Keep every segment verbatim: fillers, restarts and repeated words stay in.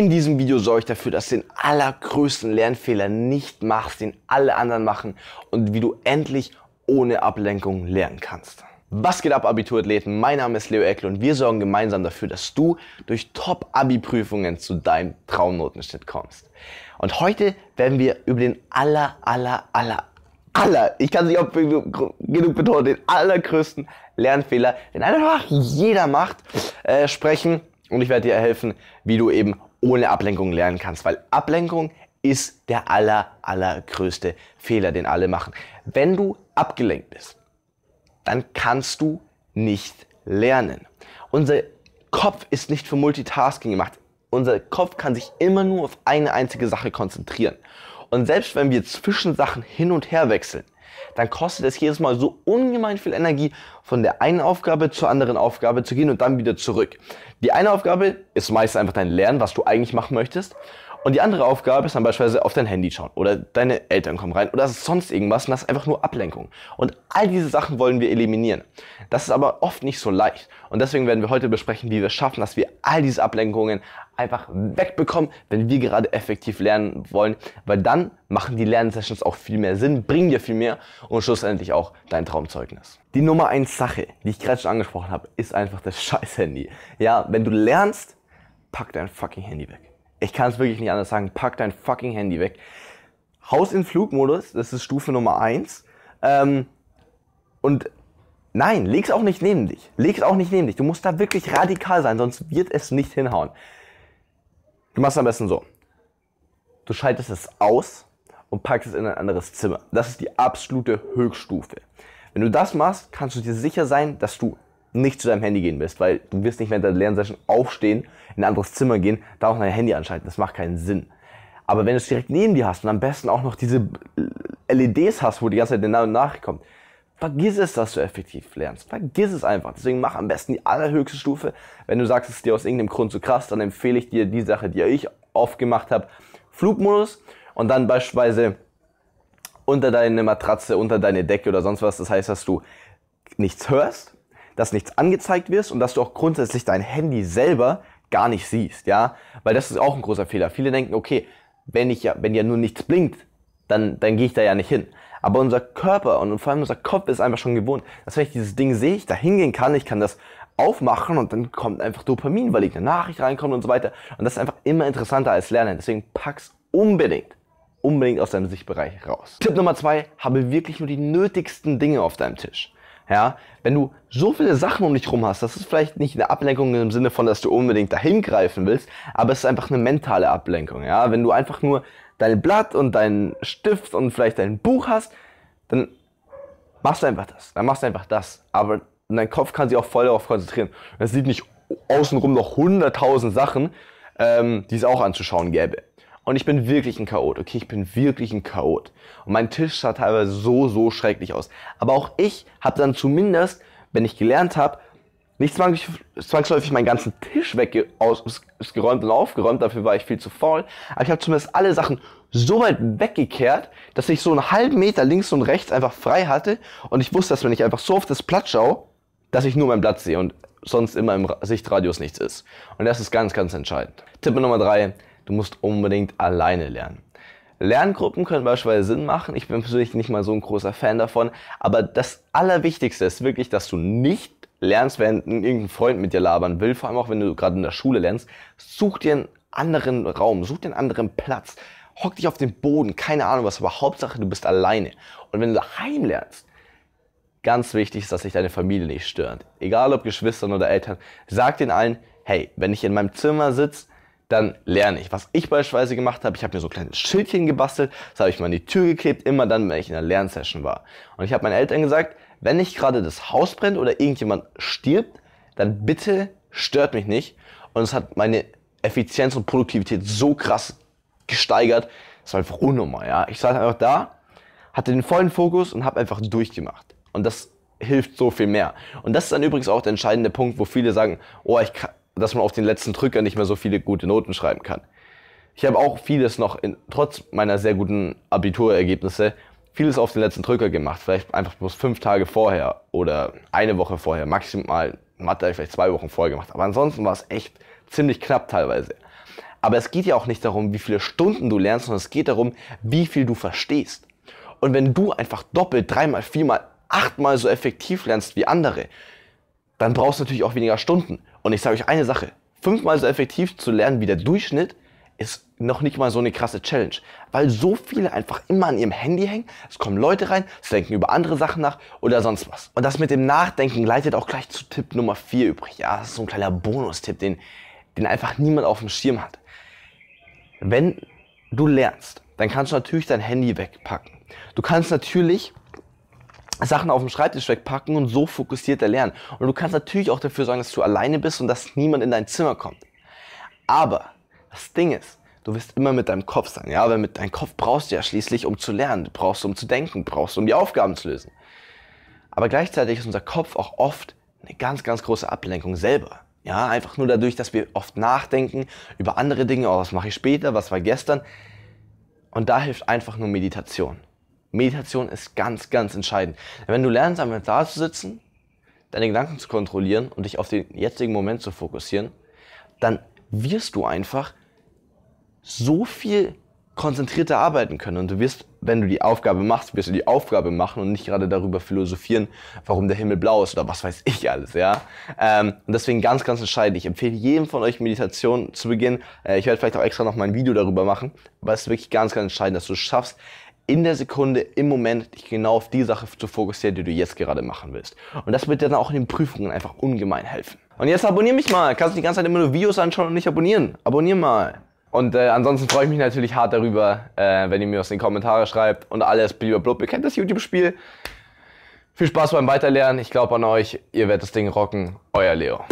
In diesem Video sorge ich dafür, dass du den allergrößten Lernfehler nicht machst, den alle anderen machen, und wie du endlich ohne Ablenkung lernen kannst. Was geht ab, Abiturathleten? Mein Name ist Leo Eckl und wir sorgen gemeinsam dafür, dass du durch Top-Abi-Prüfungen zu deinem Traumnotenschnitt kommst. Und heute werden wir über den aller, aller, aller, aller, ich kann es nicht auch genug betonen, den allergrößten Lernfehler, den einfach jeder macht, äh, sprechen. Und ich werde dir helfen, wie du eben ohne Ablenkung lernen kannst, weil Ablenkung ist der aller, allergrößte Fehler, den alle machen. Wenn du abgelenkt bist, dann kannst du nicht lernen. Unser Kopf ist nicht für Multitasking gemacht. Unser Kopf kann sich immer nur auf eine einzige Sache konzentrieren. Und selbst wenn wir zwischen Sachen hin und her wechseln, dann kostet es jedes Mal so ungemein viel Energie, von der einen Aufgabe zur anderen Aufgabe zu gehen und dann wieder zurück. Die eine Aufgabe ist meist einfach dein Lernen, was du eigentlich machen möchtest. Und die andere Aufgabe ist dann beispielsweise auf dein Handy schauen oder deine Eltern kommen rein oder sonst irgendwas, und das ist einfach nur Ablenkung. Und all diese Sachen wollen wir eliminieren. Das ist aber oft nicht so leicht. Und deswegen werden wir heute besprechen, wie wir schaffen, dass wir all diese Ablenkungen einfach wegbekommen, wenn wir gerade effektiv lernen wollen, weil dann machen die Lernsessions auch viel mehr Sinn, bringen dir viel mehr und schlussendlich auch dein Traumzeugnis. Die Nummer eins Sache, die ich gerade schon angesprochen habe, ist einfach das scheiß Handy. Ja, wenn du lernst, pack dein fucking Handy weg. Ich kann es wirklich nicht anders sagen, pack dein fucking Handy weg. Haus in Flugmodus, das ist Stufe Nummer eins. Ähm, und nein, leg's auch nicht neben dich. Leg's auch nicht neben dich. Du musst da wirklich radikal sein, sonst wird es nicht hinhauen. Du machst am besten so. Du schaltest es aus und packst es in ein anderes Zimmer. Das ist die absolute Höchststufe. Wenn du das machst, kannst du dir sicher sein, dass du nicht zu deinem Handy gehen wirst, weil du wirst nicht während der Lernsession aufstehen, in ein anderes Zimmer gehen, da auch dein Handy anschalten. Das macht keinen Sinn. Aber wenn du es direkt neben dir hast und am besten auch noch diese L E Ds hast, wo die ganze Zeit eine Nachricht kommt, vergiss es, dass du effektiv lernst. Vergiss es einfach. Deswegen mach am besten die allerhöchste Stufe. Wenn du sagst, es ist dir aus irgendeinem Grund zu krass, dann empfehle ich dir die Sache, die ich oft gemacht habe, Flugmodus, und dann beispielsweise unter deine Matratze, unter deine Decke oder sonst was. Das heißt, dass du nichts hörst, dass nichts angezeigt wirst und dass du auch grundsätzlich dein Handy selber gar nicht siehst, ja, weil das ist auch ein großer Fehler. Viele denken, okay, wenn ich ja, wenn ja nur nichts blinkt, dann, dann gehe ich da ja nicht hin. Aber unser Körper und vor allem unser Kopf ist einfach schon gewohnt, dass wenn ich dieses Ding sehe, ich da hingehen kann, ich kann das aufmachen und dann kommt einfach Dopamin, weil eine Nachricht reinkommt und so weiter. Und das ist einfach immer interessanter als Lernen. Deswegen pack's unbedingt. unbedingt aus deinem Sichtbereich raus. Tipp Nummer zwei, habe wirklich nur die nötigsten Dinge auf deinem Tisch. Ja, wenn du so viele Sachen um dich herum hast, das ist vielleicht nicht eine Ablenkung im Sinne von, dass du unbedingt dahin greifen willst, aber es ist einfach eine mentale Ablenkung. Ja, wenn du einfach nur dein Blatt und deinen Stift und vielleicht dein Buch hast, dann machst du einfach das. Dann machst du einfach das. Aber dein Kopf kann sich auch voll darauf konzentrieren. Es sieht nicht außenrum noch hunderttausend Sachen, ähm, die es auch anzuschauen gäbe. Und ich bin wirklich ein Chaot, okay, ich bin wirklich ein Chaot. Und mein Tisch sah teilweise so, so schrecklich aus. Aber auch ich habe dann zumindest, wenn ich gelernt habe, nicht zwangsläufig meinen ganzen Tisch weggeräumt und aufgeräumt, dafür war ich viel zu faul. Aber ich habe zumindest alle Sachen so weit weggekehrt, dass ich so einen halben Meter links und rechts einfach frei hatte. Und ich wusste, dass wenn ich einfach so auf das Blatt schaue, dass ich nur mein Blatt sehe und sonst immer im Sichtradius nichts ist. Und das ist ganz, ganz entscheidend. Tipp Nummer drei. Du musst unbedingt alleine lernen. Lerngruppen können beispielsweise Sinn machen. Ich bin persönlich nicht mal so ein großer Fan davon. Aber das Allerwichtigste ist wirklich, dass du nicht lernst, wenn irgendein Freund mit dir labern will. Vor allem auch, wenn du gerade in der Schule lernst. Such dir einen anderen Raum, such dir einen anderen Platz. Hock dich auf den Boden, keine Ahnung was. Aber Hauptsache, du bist alleine. Und wenn du daheim lernst, ganz wichtig ist, dass sich deine Familie nicht stört. Egal ob Geschwistern oder Eltern. Sag den allen, hey, wenn ich in meinem Zimmer sitze, dann lerne ich. Was ich beispielsweise gemacht habe, ich habe mir so kleine Schildchen gebastelt, das habe ich mal an die Tür geklebt, immer dann, wenn ich in einer Lernsession war. Und ich habe meinen Eltern gesagt, wenn nicht gerade das Haus brennt oder irgendjemand stirbt, dann bitte stört mich nicht. Und es hat meine Effizienz und Produktivität so krass gesteigert, das war einfach unnormal. Ja? Ich saß einfach da, hatte den vollen Fokus und habe einfach durchgemacht. Und das hilft so viel mehr. Und das ist dann übrigens auch der entscheidende Punkt, wo viele sagen, oh, ich kann, dass man auf den letzten Drücker nicht mehr so viele gute Noten schreiben kann. Ich habe auch vieles noch, in, trotz meiner sehr guten Abiturergebnisse, vieles auf den letzten Drücker gemacht. Vielleicht einfach bloß fünf Tage vorher oder eine Woche vorher, maximal Mathe vielleicht zwei Wochen vorher gemacht. Aber ansonsten war es echt ziemlich knapp teilweise. Aber es geht ja auch nicht darum, wie viele Stunden du lernst, sondern es geht darum, wie viel du verstehst. Und wenn du einfach doppelt, dreimal, viermal, achtmal so effektiv lernst wie andere, dann brauchst du natürlich auch weniger Stunden. Und ich sage euch eine Sache, fünfmal so effektiv zu lernen wie der Durchschnitt ist noch nicht mal so eine krasse Challenge, weil so viele einfach immer an ihrem Handy hängen, es kommen Leute rein, sie denken über andere Sachen nach oder sonst was. Und das mit dem Nachdenken leitet auch gleich zu Tipp Nummer vier übrig. Ja, das ist so ein kleiner Bonustipp, den, den einfach niemand auf dem Schirm hat. Wenn du lernst, dann kannst du natürlich dein Handy wegpacken. Du kannst natürlich Sachen auf dem Schreibtisch wegpacken und so fokussierter lernen. Und du kannst natürlich auch dafür sorgen, dass du alleine bist und dass niemand in dein Zimmer kommt. Aber das Ding ist, du wirst immer mit deinem Kopf sein, ja, weil mit deinem Kopf brauchst du ja schließlich, um zu lernen, du brauchst, um zu denken, du brauchst, um die Aufgaben zu lösen. Aber gleichzeitig ist unser Kopf auch oft eine ganz, ganz große Ablenkung selber. Ja, einfach nur dadurch, dass wir oft nachdenken über andere Dinge, oh, was mache ich später, was war gestern. Und da hilft einfach nur Meditation. Meditation ist ganz, ganz entscheidend. Wenn du lernst, einfach da zu sitzen, deine Gedanken zu kontrollieren und dich auf den jetzigen Moment zu fokussieren, dann wirst du einfach so viel konzentrierter arbeiten können. Und du wirst, wenn du die Aufgabe machst, wirst du die Aufgabe machen und nicht gerade darüber philosophieren, warum der Himmel blau ist oder was weiß ich alles, ja. Ähm, und deswegen ganz, ganz entscheidend. Ich empfehle jedem von euch Meditation zu Beginn. Äh, ich werde vielleicht auch extra noch mal ein Video darüber machen, aber es ist wirklich ganz, ganz entscheidend, dass du es schaffst, in der Sekunde, im Moment, dich genau auf die Sache zu fokussieren, die du jetzt gerade machen willst. Und das wird dir dann auch in den Prüfungen einfach ungemein helfen. Und jetzt abonnier mich mal. Kannst du die ganze Zeit immer nur Videos anschauen und nicht abonnieren? Abonnier mal. Und äh, ansonsten freue ich mich natürlich hart darüber, äh, wenn ihr mir aus den Kommentaren schreibt und alles blub. Ihr kennt das YouTube-Spiel. Viel Spaß beim Weiterlernen. Ich glaube an euch. Ihr werdet das Ding rocken. Euer Leo.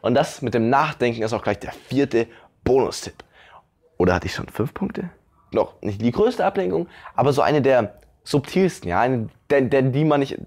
Und das mit dem Nachdenken ist auch gleich der vierte Bonustipp. Oder hatte ich schon fünf Punkte? Noch nicht die größte Ablenkung, aber so eine der subtilsten, ja, eine, der, der, die man nicht,